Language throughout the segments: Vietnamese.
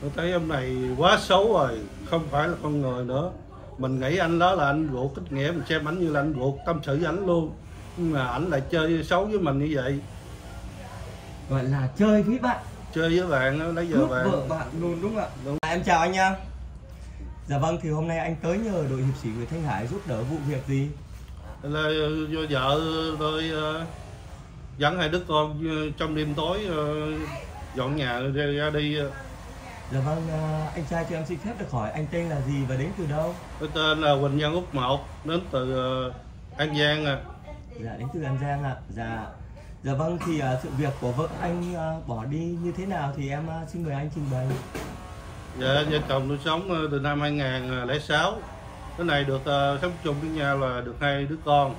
Tôi thấy ông này quá xấu rồi, không phải là con người nữa. Mình nghĩ anh đó là anh ruột, kết nghĩa mình xem ảnh như là anh ruột, tâm sự ảnh luôn. Nhưng mà ảnh lại chơi xấu với mình như vậy. Gọi là chơi với bạn. Chơi với bạn đó, lấy giờ cướp bạn. Vợ bạn luôn đúng không ạ? Đúng. Em chào anh nha. Dạ vâng, thì hôm nay anh tới nhờ đội hiệp sĩ Nguyễn Thanh Hải giúp đỡ vụ việc gì? Là do vợ tôi dẫn hai đứa con trong đêm tối dọn nhà ra đi. Dạ vâng, anh trai cho em xin phép được hỏi anh tên là gì và đến từ đâu? Tôi tên là Huỳnh Văn Út Một, đến từ An Giang ạ. Dạ, đến từ An Giang ạ. Dạ. Dạ vâng, thì sự việc của vợ anh bỏ đi như thế nào thì em xin mời anh trình bày. Dạ, vợ chồng tôi sống từ năm 2006. Cái này được sống chung với nhau là được hai đứa con.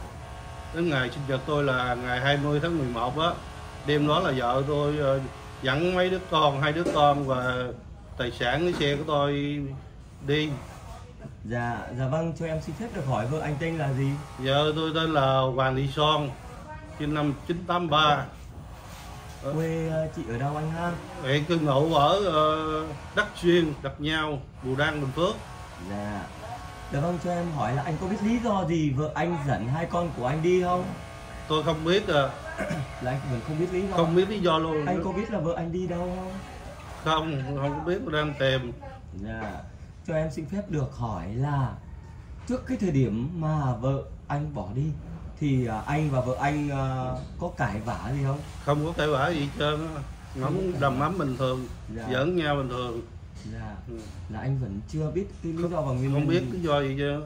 Đến ngày sinh nhật tôi là ngày 20 tháng 11 á. Đêm đó là vợ tôi dẫn mấy đứa con, hai đứa con và tài sản cái xe của tôi đi. Dạ, dạ vâng, cho em xin phép được hỏi vợ anh tên là gì? Vợ tôi tên là Hoàng Thị Son, sinh năm 1983. Quê chị ở đâu anh ha? Hiện cư ngụ ở Đắc Xuyên, Đập Nhau, Bù Đăng, Bình Phước. Dạ. Dạ vâng, cho em hỏi là anh có biết lý do gì vợ anh dẫn hai con của anh đi không? Tôi không biết à. Là anh vẫn không biết lý do? Không biết lý do luôn. Anh có biết là vợ anh đi đâu không? Không, không có biết, tôi đang tìm. Dạ. Cho em xin phép được hỏi là trước cái thời điểm mà vợ anh bỏ đi thì anh và vợ anh có cãi vã gì không? Không có cãi vã gì hết trơn, ngóng đầm ấm bình thường, dạ. Giỡn nhau bình thường. Dạ. Ừ. Là anh vẫn chưa biết cái lý do và nguyên nhân. Không biết lý do gì chứ.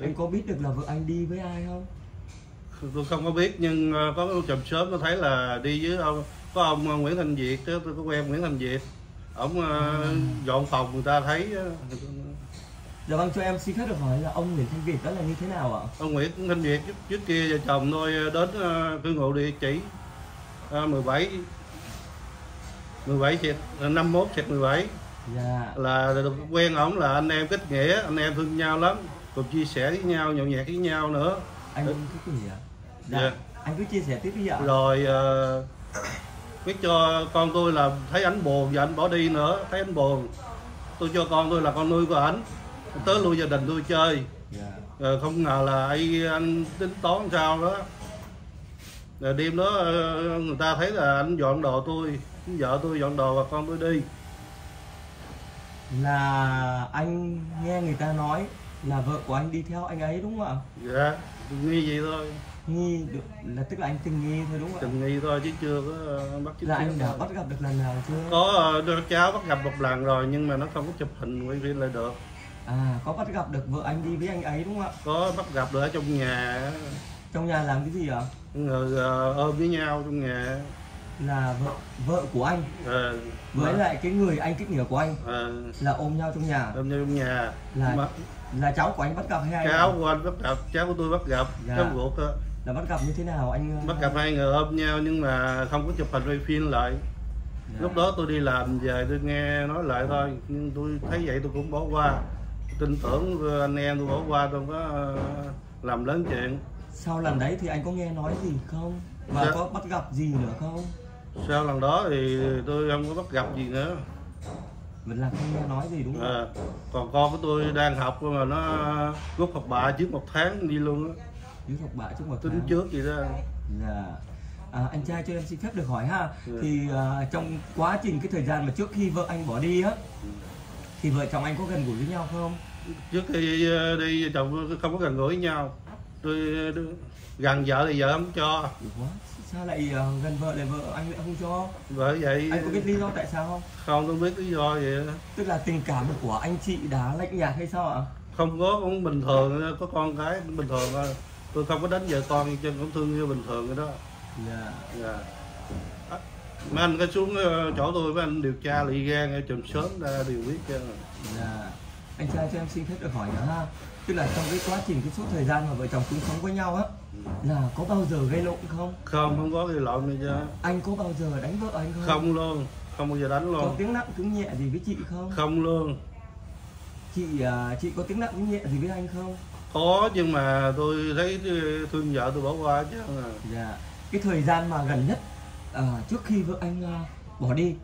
Anh có biết được là vợ anh đi với ai không? Tôi không có biết, nhưng có chồng sớm tôi thấy là đi với ông, có ông Nguyễn Thanh Việt đó, tôi có quen Nguyễn Thanh Việt. Ông dọn phòng người ta thấy. Dạ vâng, cho em xin phép được hỏi là ông Nguyễn Thanh Việt đó là như thế nào ạ? Ông Nguyễn Thanh Việt trước kia vợ chồng tôi đến cư ngụ địa chỉ 51/17. Dạ. Là được quen ổng là anh em kết nghĩa, anh em thương nhau lắm, cùng chia sẻ với nhau, nhậu nhẹt với nhau nữa. Anh cứ gì ạ? Dạ. Dạ. Anh cứ chia sẻ tiếp với ạ. Rồi biết cho con tôi là thấy ảnh buồn và ảnh bỏ đi nữa, thấy ảnh buồn. Tôi cho con tôi là con nuôi của ảnh, tới lui gia đình tôi chơi. Rồi không ngờ là anh tính toán sao đó. Rồi đêm đó người ta thấy là anh dọn đồ tôi, vợ tôi dọn đồ và con tôi đi. Là anh nghe người ta nói là vợ của anh đi theo anh ấy đúng không ạ? Dạ, nghi vậy thôi. Nghi được, là tức là anh tình nghi thôi đúng không? Tình nghi thôi chứ chưa có bắt chước. Là anh đã bắt gặp được lần nào chưa? Có cháu bắt gặp một lần rồi nhưng mà nó không có chụp hình quay phim lại được. À, có bắt gặp được vợ anh đi với anh ấy đúng không ạ? Có bắt gặp được ở trong nhà. Trong nhà làm cái gì ạ? Người ôm với nhau trong nhà. Là vợ của anh với lại cái người anh kết nghĩa của anh là ôm nhau trong nhà. Ôm nhau trong nhà là cháu của anh bắt gặp hay ai? Cháu của anh bắt gặp, cháu của tôi bắt gặp, cháu ruột. Là bắt gặp như thế nào anh? Bắt gặp hai người ôm nhau nhưng mà không có chụp hình quay phim lại. Dạ. Lúc đó tôi đi làm về tôi nghe nói lại thôi, nhưng tôi thấy vậy tôi cũng bỏ qua, tin tưởng anh em tôi bỏ qua, tôi không có làm lớn chuyện. Sau lần đấy thì anh có nghe nói gì không? Và dạ. Có bắt gặp gì nữa không? Sau lần đó thì tôi không có bắt gặp gì nữa. Mình làm không nghe nói gì đúng không? À, còn con của tôi đang học mà nó rút học bạ trước 1 tháng đi luôn á. Rút học bạ trước 1 tháng? Tính trước gì đó. Dạ. Anh trai cho em xin phép được hỏi ha. Dạ. Thì trong quá trình cái thời gian mà trước khi vợ anh bỏ đi á, thì vợ chồng anh có gần gũi với nhau không? Trước khi đi vợ chồng không có gần gũi với nhau. Tôi gần vợ thì vợ không cho. Ủa? Sao lại gần vợ lại vợ anh lại không cho? Bởi vậy. Anh có biết lý do tại sao không? Không, tôi biết lý do vậy. Tức là tình cảm của anh chị đã lạnh nhạt hay sao ạ? Không có, cũng bình thường, có con cái bình thường thôi. Tôi không có đánh vợ con, chân cũng thương như bình thường vậy đó. Dạ. Dạ. Mấy anh có xuống chỗ tôi với anh điều tra lại gan chùm sớm ra đều biết chứ. Dạ. Anh trai cho em xin phép được hỏi nữa ha. Tức là trong cái quá trình cái suốt thời gian mà vợ chồng chung sống với nhau á, là có bao giờ gây lộn không? Không, không có gây lộn gì chứ. Anh có bao giờ đánh vợ anh không? Không luôn, không bao giờ đánh luôn. Có tiếng nặng tiếng nhẹ gì với chị không? Không luôn. Chị có tiếng nặng tiếng nhẹ gì với anh không? Có, nhưng mà tôi thấy thương vợ tôi bỏ qua chứ. Dạ. Cái thời gian mà gần nhất trước khi vợ anh bỏ đi,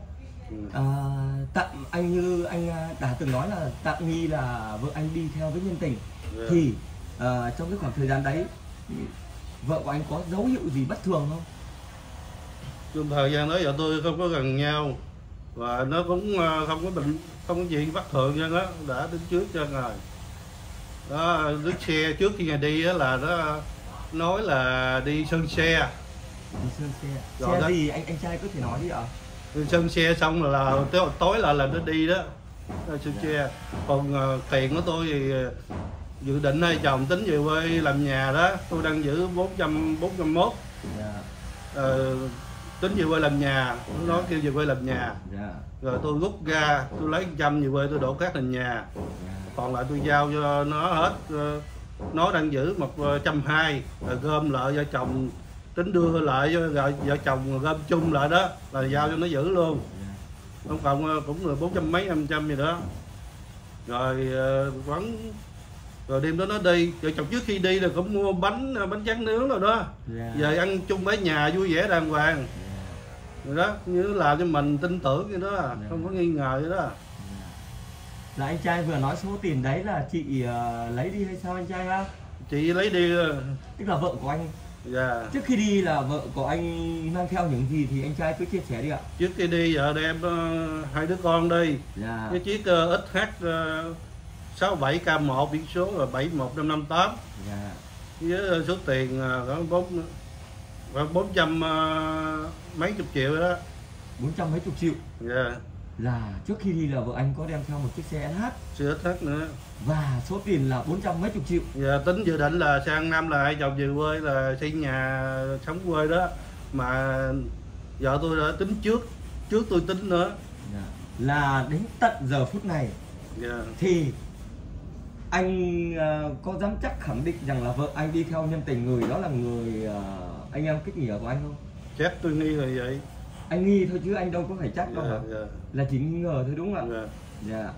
tặng anh như anh đã từng nói là Tạ Nghi là vợ anh đi theo với nhân tình, yeah. Thì trong cái khoảng thời gian đấy vợ của anh có dấu hiệu gì bất thường không? Trong thời gian đó vợ tôi không có gần nhau và nó cũng không có bệnh, không có gì bất thường nha, nó đã tính trước cho rồi. Đó, đứt xe trước khi đi là nó nói là đi sơn xe. Đi sơn xe. Rồi xe gì anh trai có thể nói đi ạ? Đi sơn xe xong là tối là nó đi đó. Đi sơn xe. Còn tiền của tôi thì dự định hai chồng tính về quê làm nhà đó, tôi đang giữ 441. Tính về quê làm nhà, nó kêu về quê làm nhà. Rồi tôi rút ra, tôi lấy 100 về quê tôi đổ cát thành nhà. Còn lại tôi giao cho nó hết, nó đang giữ 120, rồi gom lại vợ chồng tính đưa lại rồi vợ chồng gom chung lại đó là giao cho nó giữ luôn, không còn cũng là 400 mấy 500 gì đó. Rồi vẫn rồi đêm đó nó đi, vợ chồng trước khi đi là cũng mua bánh tráng nướng rồi đó, về ăn chung với nhà vui vẻ đàng hoàng rồi đó, như làm cho mình tin tưởng cái đó, không có nghi ngờ cái đó. Là anh trai vừa nói số tiền đấy là chị lấy đi hay sao anh trai ha? Chị lấy đi. Tức là vợ của anh. Dạ. Trước khi đi là vợ của anh mang theo những gì thì anh trai cứ chia sẻ đi ạ. Trước khi đi vợ đem hai đứa con đi. Dạ. Cái chiếc XH 67K1 biển số là 71558. Dạ. Với số tiền khoảng 400 mấy chục triệu đó. 400 mấy chục triệu. Dạ. Là trước khi đi là vợ anh có đem theo một chiếc xe SH. Xe SH nữa. Và số tiền là 400 mấy chục triệu. Dạ, tính dự định là sang năm là hai chồng về quê là xây nhà sống quê đó. Mà vợ tôi đã tính trước, tôi tính nữa. Dạ. Là đến tận giờ phút này, dạ. Thì anh có dám chắc khẳng định rằng là vợ anh đi theo nhân tình, người đó là người anh em kết nghĩa của anh không? Chắc tôi nghi là vậy. Anh nghi thôi chứ anh đâu có phải chắc đâu hả? Yeah. Là chỉ nghi ngờ thôi đúng không ạ? Dạ. Yeah.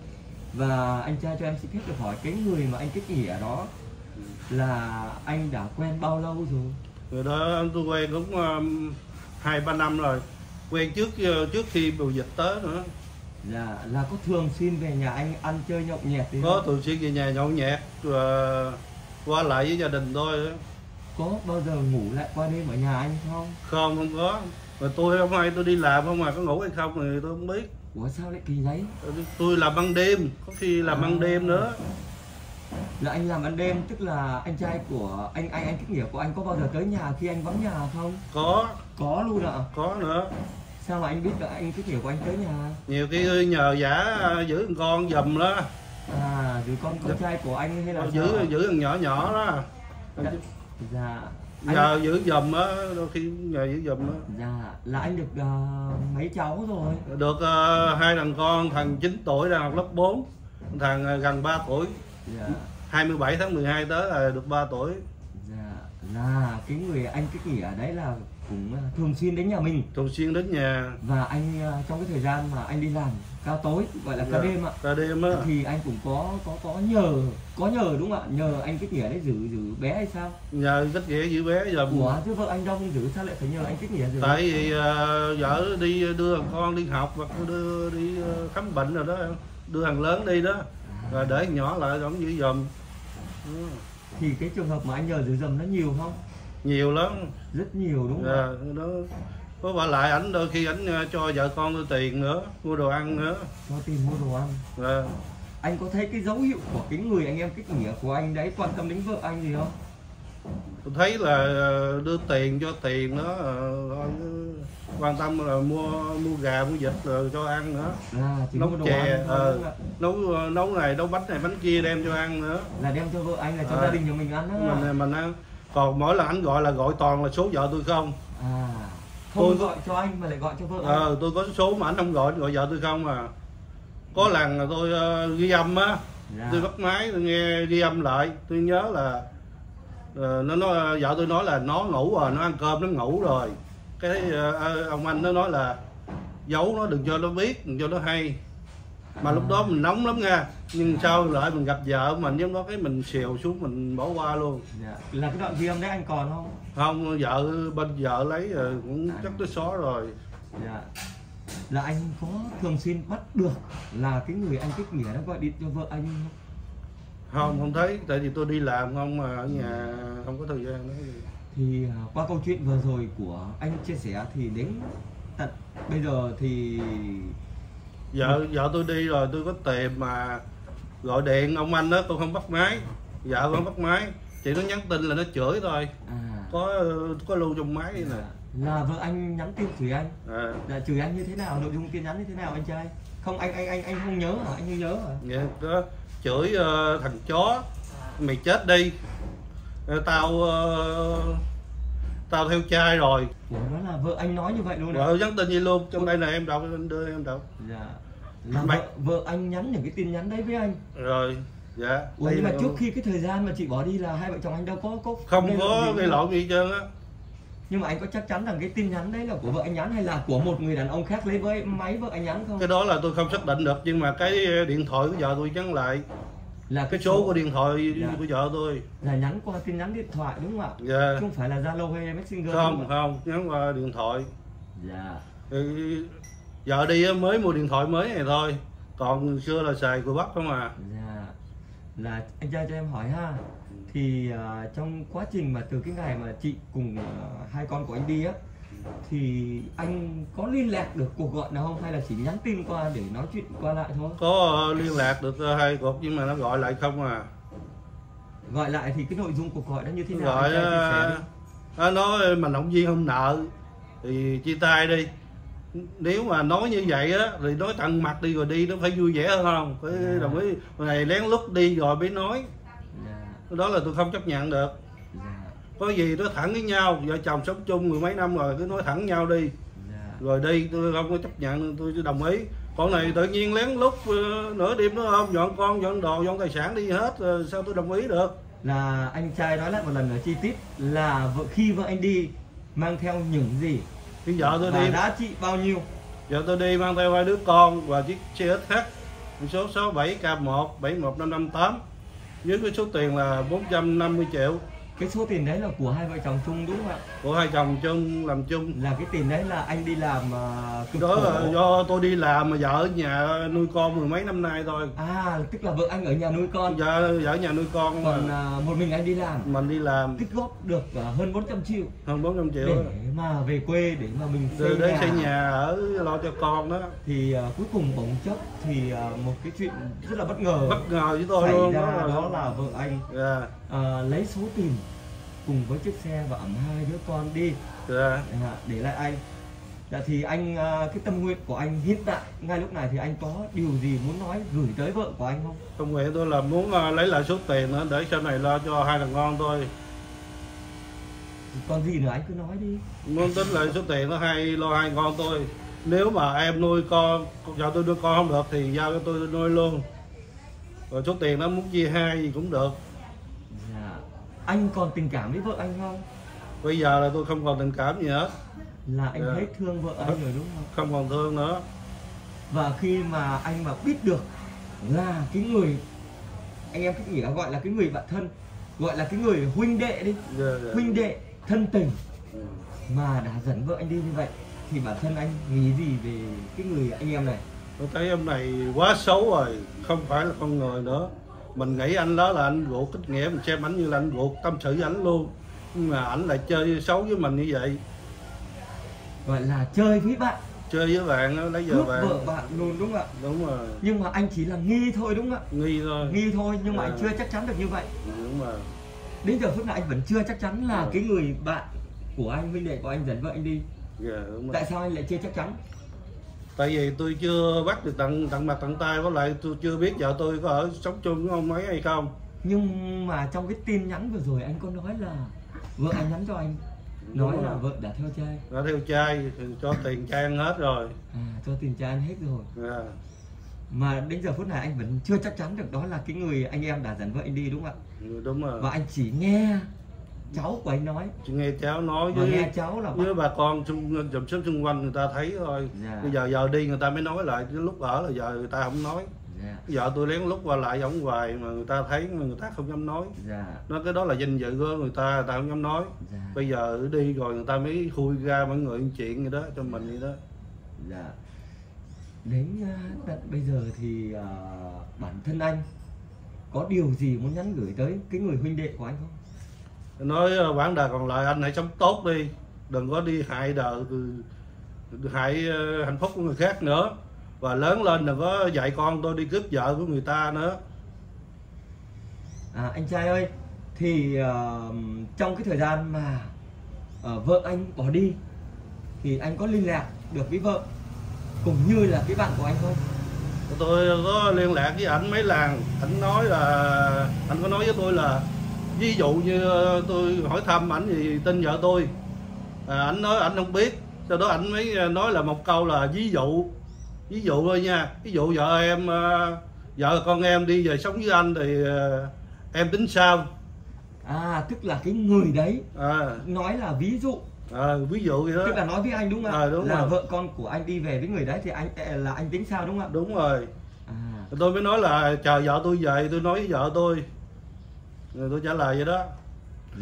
Và anh trai cho em xin phép được hỏi cái người mà anh kết nghĩa đó là anh đã quen bao lâu rồi? Người đó tôi quen cũng 2-3 năm rồi. Quen trước khi bầu dịch tới nữa. Dạ. Yeah. Là có thường xuyên về nhà anh ăn chơi nhậu nhẹt thì có không? Thường xuyên về nhà nhậu nhẹt và qua lại với gia đình tôi đó. Có bao giờ ngủ lại qua đêm ở nhà anh không? Không, không có. Mà tôi hôm nay tôi đi làm không mà có ngủ hay không thì tôi không biết. Ủa sao lại kỳ đấy? Tôi làm ban đêm, có khi làm ban đêm nữa. Là anh làm ban đêm, tức là anh trai của anh kết nghĩa của anh có bao giờ tới nhà khi anh vắng nhà không? Có. Có luôn ạ? Có nữa. Sao mà anh biết là anh kết nghĩa của anh tới nhà? Nhiều khi nhờ giả giữ con giùm đó. À, giữ con trai của anh hay là giữ con nhỏ nhỏ đó. Đã, dạ. Giờ giữ giùm á, đôi khi nhờ giữ giùm á. Dạ, là anh được mấy cháu rồi? Được 2 thằng con, thằng 9 tuổi đang học lớp 4, thằng gần 3 tuổi. Dạ. 27 tháng 12 tới là được 3 tuổi. Dạ, là cái người anh kết nghĩa đấy là cũng thường xuyên đến nhà mình. Thường xuyên đến nhà. Và anh trong cái thời gian mà anh đi làm ca tối, gọi là ca đêm ạ. Ca đêm á. Thì anh cũng có nhờ đúng không ạ? Nhờ anh kết nghĩa đấy giữ bé hay sao? Nhờ kết nghĩa giữ bé giờ. Ủa chứ vợ anh đâu giữ sao lại phải nhờ anh kết nghĩa giữ? Tại vì vợ đi đưa thằng con đi học hoặc đưa đi khám bệnh rồi đó, đưa thằng lớn đi đó. Rồi để thằng nhỏ lại cũng giữ giùm. Thì cái trường hợp mà anh nhờ giữ giùm nó nhiều không? Nhiều lắm. Rất nhiều đúng không? Đó. Có bà lại ảnh đôi khi ảnh cho vợ con tôi tiền nữa, mua đồ ăn nữa. Cho tiền mua đồ ăn. Dạ. Anh có thấy cái dấu hiệu của cái người anh em kết nghĩa của anh đấy quan tâm đến vợ anh gì không? Tôi thấy là đưa tiền cho tiền đó, quan tâm là mua gà, mua vịt rồi cho ăn nữa. À, nấu chè, nấu này, nấu bánh này, bánh kia đem cho ăn nữa. Là đem cho vợ anh, là cho gia đình của mình ăn đó. Mình ăn. Còn mỗi lần ảnh gọi là gọi toàn là số vợ tôi không. À. Không tôi gọi cho anh mà lại gọi cho vợ anh. Tôi có số mà anh không gọi, gọi vợ tôi không à. Có lần là tôi ghi âm á, tôi bắt máy tôi nghe ghi âm lại, tôi nhớ là nó nói, vợ tôi nói là nó ngủ rồi, nó ăn cơm nó ngủ rồi. Cái ông anh nó nói là giấu nó đừng cho nó biết, đừng cho nó hay. Mà lúc đó mình nóng lắm nha. Nhưng sau lại mình gặp vợ mình giống đó cái mình xèo xuống mình bỏ qua luôn. Dạ. Là cái đoạn ghi âm đấy anh còn không? Không, vợ bên vợ lấy rồi cũng chắc tới xóa rồi. Dạ. là anh có thường xuyên bắt được là cái người anh kết nghĩa đang gọi điện cho vợ anh không? Không, không thấy, tại vì tôi đi làm không mà ở nhà không có thời gian nữa. Thì qua câu chuyện vừa rồi của anh chia sẻ thì đến tận bây giờ thì vợ tôi đi rồi, tôi có tìm mà gọi điện ông anh đó, tôi không bắt máy, vợ tôi không bắt máy, chị nó nhắn tin là nó chửi thôi, có lưu trong máy đi nè. Là vợ anh nhắn tin chửi anh, là chửi anh như thế nào, nội dung tin nhắn như thế nào anh trai? Không, anh không nhớ hả? Anh không nhớ hả? Dạ, có chửi thằng chó, mày chết đi, tao theo trai rồi. Ủa, đó là vợ anh nói như vậy luôn nè. Vợ nhắn tin như luôn, trong đây là em đọc, anh đưa em đọc. Dạ. Là vợ anh nhắn những cái tin nhắn đấy với anh. Rồi. Dạ. Ủa, nhưng mà trước khi cái thời gian mà chị bỏ đi là hai vợ chồng anh đâu có không có gây lộn gì hết trơn á. Nhưng mà anh có chắc chắn rằng cái tin nhắn đấy là của vợ anh nhắn hay là của một người đàn ông khác lấy với máy vợ anh nhắn không? Cái đó là tôi không xác định được, nhưng mà cái điện thoại của vợ tôi nhắn lại là cái số của điện thoại của vợ tôi là nhắn qua tin nhắn điện thoại đúng không ạ? Dạ. Không phải là Zalo hay Messenger không? Không, nhắn qua điện thoại. Dạ. Vợ đi mới mua điện thoại mới này thôi, còn xưa là xài của Bắc không à. Dạ. Là anh trai cho em hỏi ha, thì trong quá trình mà từ cái ngày mà chị cùng hai con của anh đi á, thì anh có liên lạc được cuộc gọi nào không hay là chỉ nhắn tin qua để nói chuyện qua lại thôi? Có liên lạc được hai cuộc nhưng mà nó gọi lại không à. Gọi lại thì cái nội dung cuộc gọi đó như thế nào? Gọi nói mình động viên không nợ thì chia tay đi. Nếu mà nói như vậy á thì nói tận mặt đi rồi đi, nó phải vui vẻ hơn không? Phải đồng ý này lén lút đi rồi mới nói. Đó là tôi không chấp nhận được. Có gì nói thẳng với nhau, vợ chồng sống chung mười mấy năm rồi cứ nói thẳng nhau đi. Rồi đi, tôi không có chấp nhận, tôi đồng ý. Còn này tự nhiên lén lút nửa đêm nữa không, dọn con, dọn đồ, dọn tài sản đi hết, sao tôi đồng ý được? Là anh trai nói lại một lần nữa chi tiết là khi vợ anh đi mang theo những gì? Thì vợ tôi đi giá trị bao nhiêu? Vợ tôi đi mang theo hai đứa con và chiếc xe SH số 67K1 71558 với cái số tiền là 450 triệu. Cái số tiền đấy là của hai vợ chồng chung đúng không ạ? Của hai chồng chung làm chung. Là cái tiền đấy là anh đi làm đó là do tôi đi làm mà vợ ở nhà nuôi con mười mấy năm nay thôi. À, tức là vợ anh ở nhà nuôi con. Dạ, vợ ở nhà nuôi con. Còn một mình anh đi làm. Mình đi làm. Tích góp được hơn 400 triệu. Hơn 400 triệu. Để mà về quê để mà mình xây nhà. Xây nhà ở lo cho con đó. Thì cuối cùng bỗng chốc thì một cái chuyện rất là bất ngờ. Bất ngờ với tôi luôn. Đó là vợ anh lấy số tiền cùng với chiếc xe và ẵm hai đứa con đi để lại anh. Dạ, thì anh cái tâm nguyện của anh hiện tại ngay lúc này thì anh có điều gì muốn nói gửi tới vợ của anh không? Tâm nguyện tôi là muốn lấy lại số tiền nữa để sau này lo cho hai thằng con thôi. Còn gì nữa anh cứ nói đi. Muốn tính lại số tiền nó hay lo hai con tôi. Nếu mà em nuôi con, giờ tôi nuôi con không được thì giao cho tôi nuôi luôn. Rồi số tiền nó muốn chia hai gì cũng được. Anh còn tình cảm với vợ anh không? Bây giờ là tôi không còn tình cảm gì hết. Là anh thấy thương vợ anh rồi đúng không? Không còn thương nữa. Và khi mà anh mà biết được là cái người anh em kết nghĩa gọi là cái người bạn thân, gọi là cái người huynh đệ đi, huynh đệ thân tình mà đã dẫn vợ anh đi như vậy thì bản thân anh nghĩ gì về cái người anh em này? Tôi thấy em này quá xấu rồi, không phải là con người nữa. Mình nghĩ anh đó là anh ruột kết nghĩa, mình xem ảnh như là anh ruột tâm sự ảnh luôn. Nhưng mà ảnh lại chơi xấu với mình như vậy. Gọi là chơi với bạn. Chơi với bạn, lấy vợ bạn. Vợ bạn luôn đúng không ạ? Đúng rồi. Nhưng mà anh chỉ là nghi thôi đúng không ạ? Nghi thôi. Nghi thôi nhưng mà anh chưa chắc chắn được như vậy. Đúng rồi. Đến giờ phút này anh vẫn chưa chắc chắn là cái người bạn của anh, huynh đệ của anh dẫn vợ anh đi. Dạ đúng rồi. Tại sao anh lại chưa chắc chắn? Tại vì tôi chưa bắt được tận mặt tận tay, với lại tôi chưa biết vợ tôi có ở sống chung với ông ấy hay không. Nhưng mà trong cái tin nhắn vừa rồi anh có nói là vợ anh nhắn cho anh nói là vợ đã theo trai. Đã theo trai, cho tiền trai ăn hết rồi. À, cho tiền trai ăn hết rồi. Mà đến giờ phút này anh vẫn chưa chắc chắn được đó là cái người anh em đã dẫn vợ anh đi đúng không ạ? Ừ, đúng rồi. Và anh chỉ nghe cháu của anh nói. Nghe cháu nói với, nghe cháu là với bà con dùm xóm xung quanh người ta thấy thôi. Bây giờ đi người ta mới nói lại, lúc ở là giờ người ta không nói. Vợ tôi lén lúc qua lại ổng hoài mà người ta thấy mà người ta không dám nói. Nó cái đó là danh dự của người ta không dám nói. Bây giờ đi rồi người ta mới khui ra mọi người chuyện gì đó cho mình vậy đó. Đến tận bây giờ thì bản thân anh có điều gì muốn nhắn gửi tới cái người huynh đệ của anh không? Nói quãng đời còn lại anh hãy sống tốt đi, đừng có đi hại đời, hại hạnh phúc của người khác nữa. Và lớn lên đừng có dạy con tôi đi cướp vợ của người ta nữa. Anh trai ơi, thì trong cái thời gian mà vợ anh bỏ đi thì anh có liên lạc được với vợ cũng như là cái bạn của anh không? Tôi có liên lạc với ảnh mấy lần, ảnh nói là anh có nói với tôi là ví dụ như tôi hỏi thăm ảnh gì tin vợ tôi, ảnh nói ảnh không biết. Sau đó ảnh mới nói là một câu là ví dụ thôi nha, ví dụ vợ em, vợ con em đi về sống với anh thì em tính sao? Tức là cái người đấy nói là ví dụ. Ví dụ vậy đó. Tức là nói với anh đúng không ạ? Đúng là rồi. Vợ con của anh đi về với người đấy thì anh tính sao đúng không ạ? Đúng rồi. Tôi mới nói là chờ vợ tôi về, tôi nói với vợ tôi. Rồi tôi trả lời vậy đó.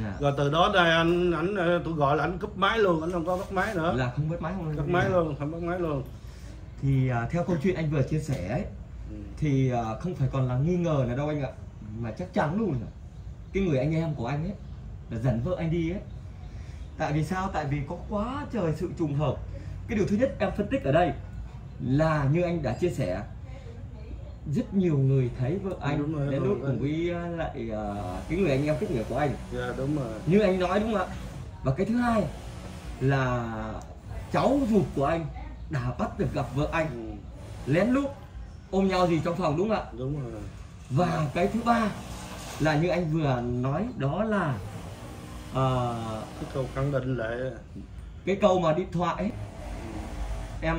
Dạ. Rồi từ đó đây anh tôi gọi là anh cúp máy luôn, anh không có bắt máy nữa. Là không bắt máy không? Cúp máy luôn, không bắt máy luôn. Thì theo câu chuyện anh vừa chia sẻ ấy, thì không phải còn là nghi ngờ nữa đâu anh ạ, mà chắc chắn luôn rồi. Cái người anh em của anh ấy là dẫn vợ anh đi ấy. Tại vì sao? Tại vì có quá trời sự trùng hợp. Cái điều thứ nhất em phân tích ở đây là như anh đã chia sẻ, rất nhiều người thấy vợ anh đến lúc cùng với lại cái người anh em kết nghĩa của anh. Yeah, đúng rồi. Như anh nói đúng không ạ? Và cái thứ hai là cháu ruột của anh đã bắt được gặp vợ anh, lén lút ôm nhau gì trong phòng đúng không ạ? Đúng rồi. Và cái thứ ba là như anh vừa nói, đó là cái câu khẳng định lại, cái câu mà điện thoại ấy. Theo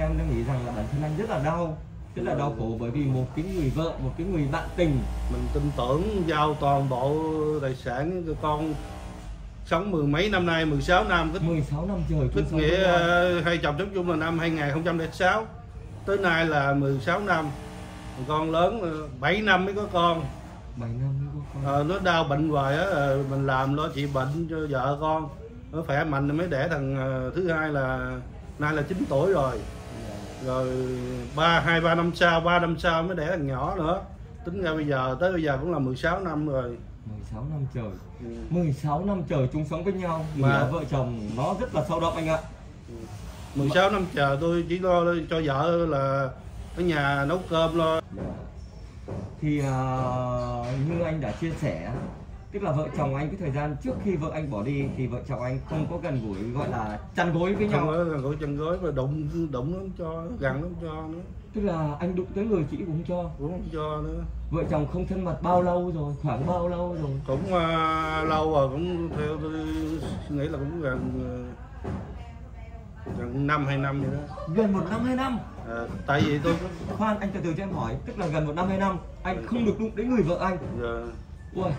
em nghĩ rằng là bản thân anh rất là đau, rất là đau khổ, bởi vì một cái người vợ, một cái người bạn tình mình tin tưởng giao toàn bộ tài sản cho con, sống mười mấy năm nay, 16 năm, 16 năm trời kết nghĩa, hai chồng sống chung là năm 2006 tới nay là 16 năm, con lớn 7 năm mới có con. 7 năm nó đau bệnh hoài á, mình làm lo trị bệnh cho vợ con nó khỏe mạnh mới đẻ thằng thứ hai là nay là 9 tuổi rồi. Rồi 3 năm sau mới đẻ thằng nhỏ nữa, tính ra bây giờ tới bây giờ cũng là 16 năm rồi. 16 năm trời, 16 năm trời chung sống với nhau mà vợ chồng nó rất là sâu đậm anh ạ. 16 năm trời tôi chỉ lo cho vợ là ở nhà nấu cơm lo. Thì như anh đã chia sẻ, tức là vợ chồng anh cái thời gian trước khi vợ anh bỏ đi thì vợ chồng anh không có gần gũi, gọi là chăn gối với nhau, gần gũi chăn gối mà đụng nó không cho, gần nó không cho nữa. Tức là anh đụng tới người chị cũng cho, cũng không cho nữa. Vợ chồng không thân mật bao lâu rồi, khoảng bao lâu rồi? Cũng lâu rồi, cũng theo tôi nghĩ là cũng gần 1 năm 2 năm vậy đó. Gần 1 năm 2 năm. Tại vì tôi khoan anh từ cho em hỏi, tức là gần 1 năm 2 năm anh không được đụng đến người vợ anh. Ui.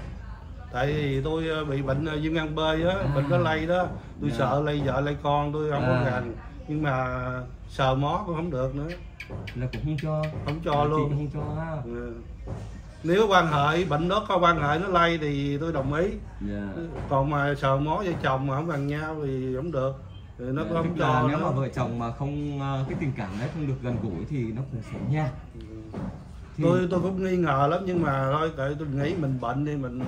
Tại vì tôi bị bệnh viêm gan B á, bệnh nó lây đó, tôi sợ lây vợ lây con, tôi không có gần, nhưng mà sờ mó cũng không được nữa, là cũng không cho, không cho luôn, không cho. Nếu quan hệ bệnh đó có quan hệ nó lây thì tôi đồng ý, còn mà sờ mó vợ chồng mà không gần nhau thì không được. Nó không cho. Nếu mà vợ chồng mà không, cái tình cảm đấy không được gần gũi thì nó cũng sẽ nhạt. Thì tôi cũng nghi ngờ lắm, nhưng mà thôi tại tôi nghĩ mình bệnh đi, mình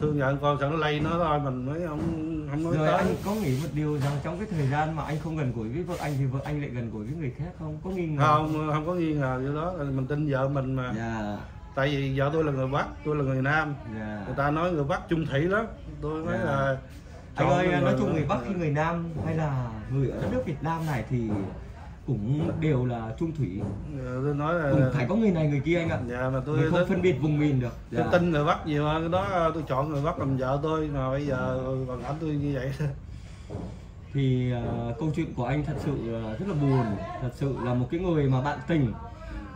thương nhận con sợ nó lây nó thôi, mình mới không nói. Rồi tới. Anh có nghĩ một điều rằng trong cái thời gian mà anh không gần gũi với vợ anh thì vợ anh lại gần gũi với người khác không? Có nghi ngờ? Không, không có nghi ngờ gì đó, mình tin vợ mình mà. Tại vì vợ tôi là người Bắc, tôi là người Nam, người ta nói người Bắc chung thủy lắm, tôi nói là. Anh ơi, nói chung người Bắc khi người Nam hay là người ở đất nước Việt Nam này thì cũng đều là chung thủy. Tôi nói là cũng phải có người này người kia anh ạ. Mà tôi không phân biệt vùng miền được. Tôi tin người Bắc nhiều hơn, cái đó tôi chọn người Bắc làm vợ tôi, mà bây giờ còn ảnh tôi như vậy. Thì câu chuyện của anh thật sự rất là buồn, thật sự là một cái người mà bạn tình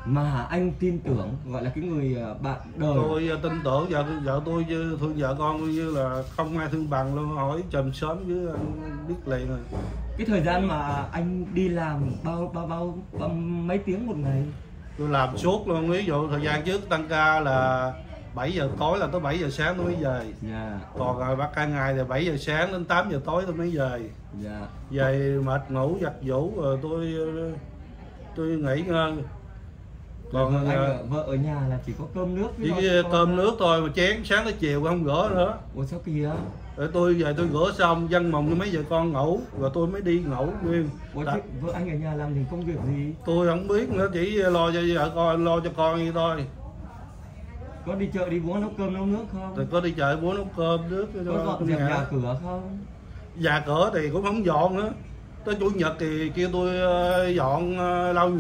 mà anh tin tưởng, gọi là cái người bạn đời. Tôi tin tưởng vợ tôi, thương vợ con tôi như là không ai thương bằng luôn, hỏi chồng sớm chứ anh biết liền rồi. Cái thời gian mà anh đi làm bao mấy tiếng một ngày? Tôi làm suốt luôn, ví dụ thời gian trước tăng ca là 7 giờ tối là tới 7 giờ sáng tôi mới về. Còn rồi bắt cả ngày là 7 giờ sáng đến 8 giờ tối tôi mới về. Về mệt ngủ giặt giũ rồi tôi tôi nghỉ ngơi. Còn anh vợ ở nhà là chỉ có cơm nước, chỉ cơm nước thôi mà chén sáng tới chiều không rửa nữa. Ủa sao kìa? Rồi tôi về tôi rửa xong dân mồng cho mấy vợ con ngủ rồi tôi mới đi ngủ nguyên. Ủa chứ vợ anh ở nhà làm thì công việc gì? Tôi không biết nữa, chỉ lo cho vợ con, lo cho con như thôi. Có đi chợ đi búa nấu cơm nấu nước không? Tôi có đi chợ búa nấu cơm nước. Có dọn dẹp nhà cửa không? Nhà cửa thì cũng không dọn nữa. Tới chủ nhật thì kêu tôi dọn lau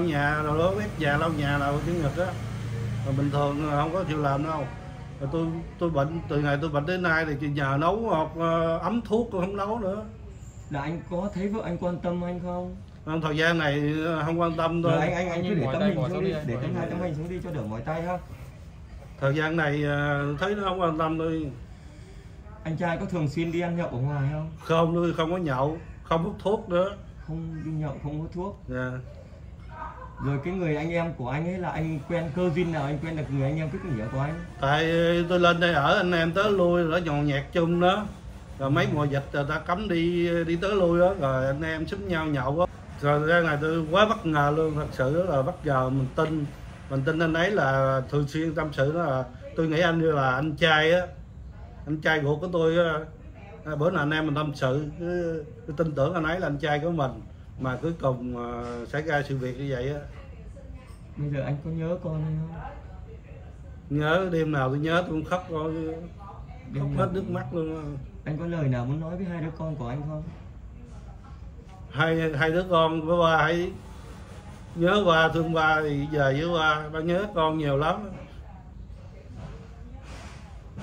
nhà rồi đó, bếp già lau nhà là chủ nhật á. Bình thường không có chịu làm đâu. Rồi tôi bệnh, từ ngày tôi bệnh đến nay thì nhờ nấu hoặc ấm thuốc cũng không nấu nữa. Là anh có thấy vợ anh quan tâm anh không? Thời gian này không quan tâm thôi. Rồi anh cứ để tấm hình xuống đi, để tấm hai tấm hình xuống đi cho đỡ mỏi tay ha. Thời gian này thấy nó không quan tâm thôi. Anh trai có thường xuyên đi ăn nhậu ở ngoài không? Không, tôi không có nhậu, không hút thuốc nữa. Không đi nhậu, không hút thuốc. Dạ. Rồi cái người anh em của anh ấy là anh quen cơ duyên nào, anh quen được người anh em cái nghĩa của anh? Tại tôi lên đây ở anh em tới lui rồi nhậu nhẹt chung đó. Rồi mấy mùa dịch người ta cấm đi tới lui đó, rồi anh em xúm nhau nhậu đó. Rồi ra ngày tôi quá bất ngờ luôn, thật sự là bất ngờ. Mình tin anh ấy là thường xuyên tâm sự đó, là tôi nghĩ anh như là anh trai á, anh trai ruột của tôi á. Bữa nào anh em mình tâm sự cứ tin tưởng anh ấy là anh trai của mình, mà cuối cùng xảy ra sự việc như vậy á. Bây giờ anh có nhớ con hay không? Nhớ, đêm nào tôi nhớ tôi cũng khóc thôi, khóc hết nước mắt luôn. Anh có lời nào muốn nói với hai đứa con của anh không? Hai đứa con với ba hãy nhớ ba, thương ba thì về với ba nhớ con nhiều lắm.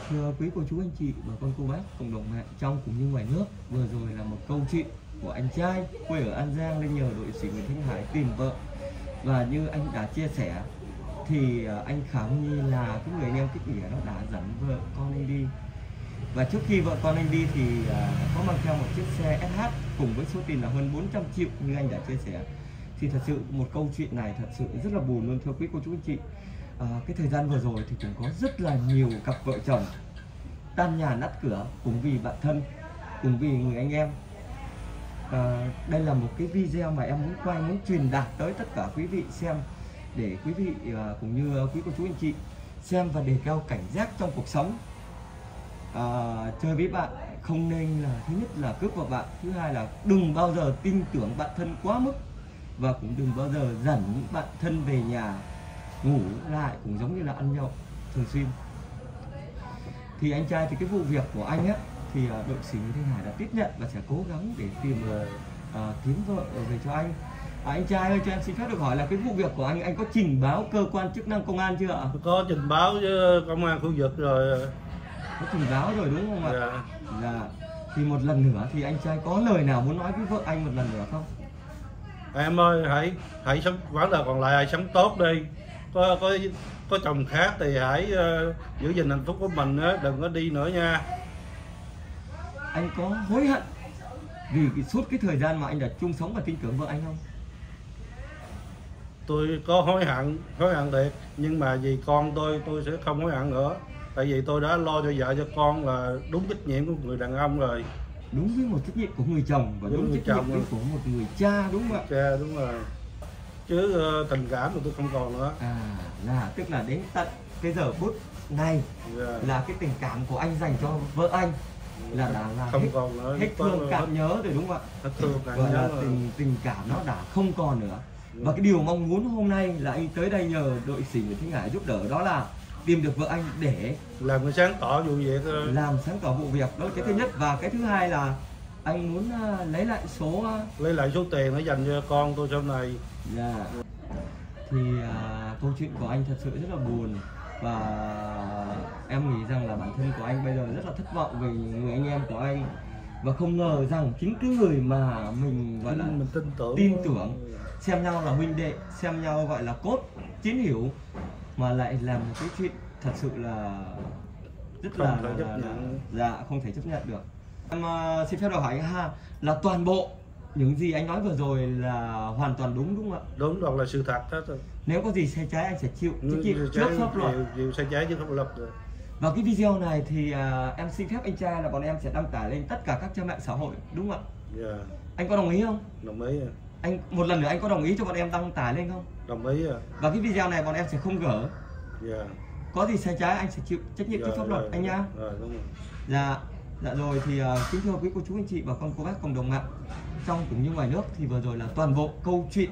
Thưa quý cô chú anh chị và con cô bác cộng đồng mạng trong cũng như ngoài nước, vừa rồi là một câu chuyện của anh trai quê ở An Giang lên nhờ đội sĩ Nguyễn Thanh Hải tìm vợ. Và như anh đã chia sẻ thì anh khám nghi là cái người anh em kích nghĩa nó đã dẫn vợ con anh đi. Và trước khi vợ con anh đi thì có mang theo một chiếc xe SH cùng với số tiền là hơn 400 triệu như anh đã chia sẻ. Thì thật sự một câu chuyện này thật sự rất là buồn luôn thưa quý cô chú anh chị. Cái thời gian vừa rồi thì cũng có rất là nhiều cặp vợ chồng tan nhà nát cửa cùng vì bạn thân, cùng vì người anh em. Đây là một cái video mà em muốn quay, muốn truyền đạt tới tất cả quý vị xem, để quý vị cũng như quý cô chú anh chị xem và đề cao cảnh giác trong cuộc sống. Chơi với bạn không nên là, thứ nhất là cướp vào bạn, thứ hai là đừng bao giờ tin tưởng bạn thân quá mức, và cũng đừng bao giờ dẫn những bạn thân về nhà ngủ lại cũng giống như là ăn nhậu thường xuyên. Thì anh trai thì cái vụ việc của anh ấy thì đội sĩ Nguyễn Thanh Hải đã tiếp nhận và sẽ cố gắng để tìm kiếm vợ về cho anh. Anh trai ơi, cho em xin phép được hỏi là cái vụ việc của anh có trình báo cơ quan chức năng công an chưa ạ? Có trình báo với công an khu vực rồi. Có trình báo rồi đúng không ạ? Dạ. Dạ. Thì một lần nữa thì anh trai có lời nào muốn nói với vợ anh một lần nữa không? Em ơi, hãy sống, quãng đời còn lại hãy sống tốt đi. Có chồng khác thì hãy giữ gìn hạnh phúc của mình, đừng có đi nữa nha. Anh có hối hận vì suốt cái thời gian mà anh đã chung sống và tin tưởng vợ anh không? Tôi có hối hận thiệt, nhưng mà vì con tôi sẽ không hối hận nữa. Tại vì tôi đã lo cho vợ cho con là đúng trách nhiệm của người đàn ông rồi. Đúng với một trách nhiệm của người chồng và đúng trách nhiệm của một người cha đúng không ạ? Cha đúng rồi. Chứ tình cảm của tôi không còn nữa. Là tức là đến tận cái giờ phút này là cái tình cảm của anh dành cho vợ anh là không hết, còn nữa, hết thương cảm nhớ rồi đúng không ạ? Và là tình cảm nó đã không còn nữa. Và cái điều mong muốn hôm nay là anh tới đây nhờ đội sĩ Nguyễn Thanh Hải giúp đỡ đó là tìm được vợ anh để làm cái sáng tỏ vụ việc thôi. Làm sáng tỏ vụ việc đó là cái thứ nhất, và cái thứ hai là anh muốn lấy lại số tiền để dành cho con tôi trong này. Thì câu chuyện của anh thật sự rất là buồn, và em nghĩ rằng là bản thân của anh bây giờ rất là thất vọng về người anh em của anh, và không ngờ rằng chính cái người mà mình gọi là mình tin tưởng xem nhau là huynh đệ, xem nhau gọi là cốt chiến hữu, mà lại làm một cái chuyện thật sự là rất không thể chấp nhận được. Em xin phép được hỏi anh ha, là toàn bộ những gì anh nói vừa rồi là hoàn toàn đúng không ạ? Đúng, hoặc là sự thật hết rồi. Nếu có gì sai trái anh sẽ chịu trách nhiệm trước pháp luật. Chịu sai trái trước pháp luật rồi. Và cái video này thì em xin phép anh trai là bọn em sẽ đăng tải lên tất cả các trang mạng xã hội đúng không ạ? Anh có đồng ý không? Đồng ý. Anh một lần nữa anh có đồng ý cho bọn em đăng tải lên không? Đồng ý ạ. Và cái video này bọn em sẽ không gỡ. Dạ. Có gì sai trái anh sẽ chịu trách nhiệm trước pháp luật anh nhá. Rồi, đúng rồi. Dạ. Dạ rồi thì kính thưa quý cô chú anh chị và con cô bác cộng đồng mạng trong cũng như ngoài nước, thì vừa rồi là toàn bộ câu chuyện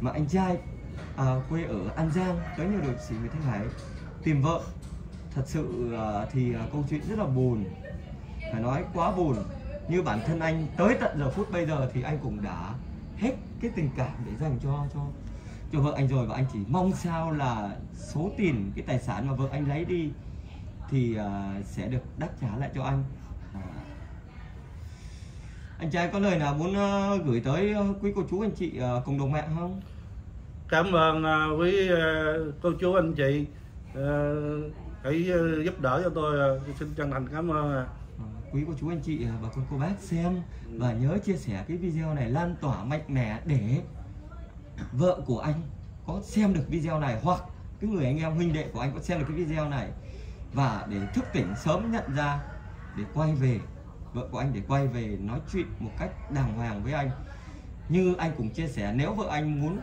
mà anh trai quê ở An Giang tới như đội sĩ Nguyễn Thanh Hải tìm vợ. Thật sự thì câu chuyện rất là buồn, phải nói quá buồn. Như bản thân anh tới tận giờ phút bây giờ thì anh cũng đã hết cái tình cảm để dành cho vợ anh rồi, và anh chỉ mong sao là số tiền, cái tài sản mà vợ anh lấy đi thì sẽ được đáp trả lại cho anh. Anh trai có lời nào muốn gửi tới quý cô chú anh chị cộng đồng mạng không? Cảm ơn quý cô chú anh chị hãy giúp đỡ cho tôi, xin chân thành cảm ơn. Quý cô chú anh chị và con cô bác xem và nhớ chia sẻ cái video này lan tỏa mạnh mẽ để vợ của anh có xem được video này, hoặc cái người anh em huynh đệ của anh có xem được cái video này, và để thức tỉnh sớm nhận ra để quay về vợ của anh, để quay về nói chuyện một cách đàng hoàng với anh. Như anh cũng chia sẻ, nếu vợ anh muốn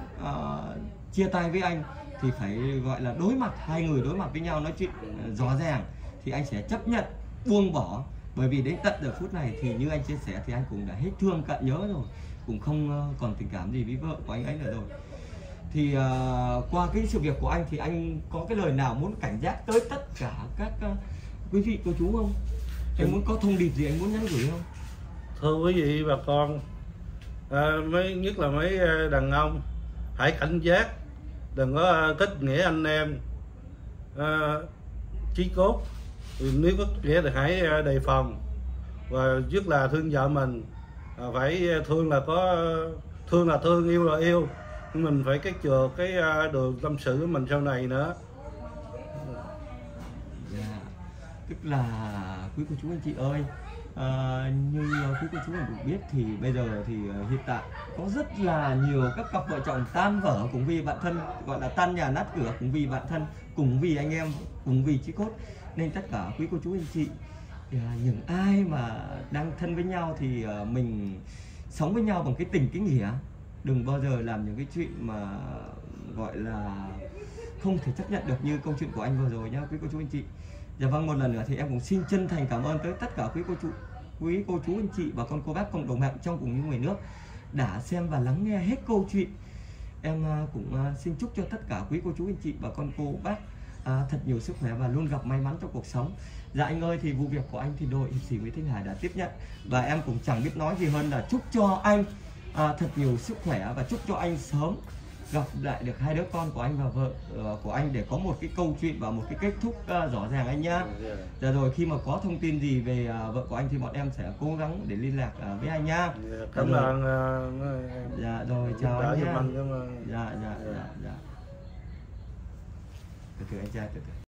chia tay với anh thì phải gọi là đối mặt, hai người đối mặt với nhau nói chuyện rõ ràng thì anh sẽ chấp nhận buông bỏ. Bởi vì đến tận giờ phút này thì như anh chia sẻ thì anh cũng đã hết thương cạn nhớ rồi, cũng không còn tình cảm gì với vợ của anh ấy nữa rồi. Thì qua cái sự việc của anh thì anh có cái lời nào muốn cảnh giác tới tất cả các quý vị cô chú không? Anh muốn có thông điệp gì anh muốn nhắn gửi không? Thưa quý vị bà con, nhất là mấy đàn ông hãy cảnh giác, đừng có kết nghĩa anh em chí cốt. Nếu có nghĩa thì hãy đề phòng, và nhất là thương vợ mình phải thương là có thương, là thương, yêu là yêu, mình phải cái chừa cái đường tâm sự của mình sau này nữa. Yeah. Tức là quý cô chú anh chị ơi, như quý cô chú anh cũng biết thì bây giờ thì hiện tại có rất là nhiều các cặp vợ chồng tan vỡ cũng vì bạn thân, gọi là tan nhà nát cửa cũng vì bạn thân, cũng vì anh em, cũng vì chí cốt. Nên tất cả quý cô chú anh chị, những ai mà đang thân với nhau thì mình sống với nhau bằng cái tình cái nghĩa, đừng bao giờ làm những cái chuyện mà gọi là không thể chấp nhận được như câu chuyện của anh vừa rồi nhá quý cô chú anh chị. Dạ vâng, một lần nữa thì em cũng xin chân thành cảm ơn tới tất cả quý cô chú anh chị và con cô bác cộng đồng mạng trong cùng như ngoài nước đã xem và lắng nghe hết câu chuyện. Em cũng xin chúc cho tất cả quý cô chú anh chị và con cô bác thật nhiều sức khỏe và luôn gặp may mắn trong cuộc sống. Dạ anh ơi, thì vụ việc của anh thì đội hiệp sĩ Nguyễn Thanh Hải đã tiếp nhận, và em cũng chẳng biết nói gì hơn là chúc cho anh thật nhiều sức khỏe, và chúc cho anh sớm gặp lại được hai đứa con của anh và vợ của anh để có một cái câu chuyện và một cái kết thúc rõ ràng anh nhá. Dạ rồi, khi mà có thông tin gì về vợ của anh thì bọn em sẽ cố gắng để liên lạc với anh nhá. Cảm ơn. Dạ rồi, chào anh nhá. Dạ. Từ từ anh trai, từ từ.